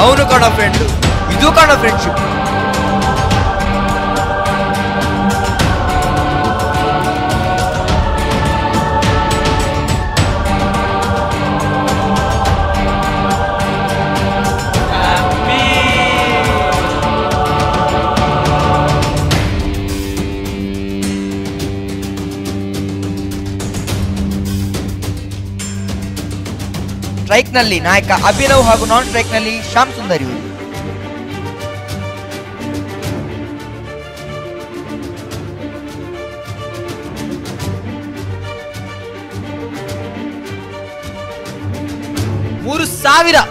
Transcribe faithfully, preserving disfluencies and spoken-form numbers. అవును కణ ఫ్రెండ్లు, ఇదో కణ ఫ్రెండ్షిప్. ಟ್ರೈಕ್ನಲ್ಲಿ ನಾಯಕ ಅಭಿನವ್ ಹಾಗೂ ನಾನ್ ಟ್ರೈಕ್ನಲ್ಲಿ ಶ್ಯಾಮ್ ಸುಂದರಿ. ಮೂರು ಸಾವಿರ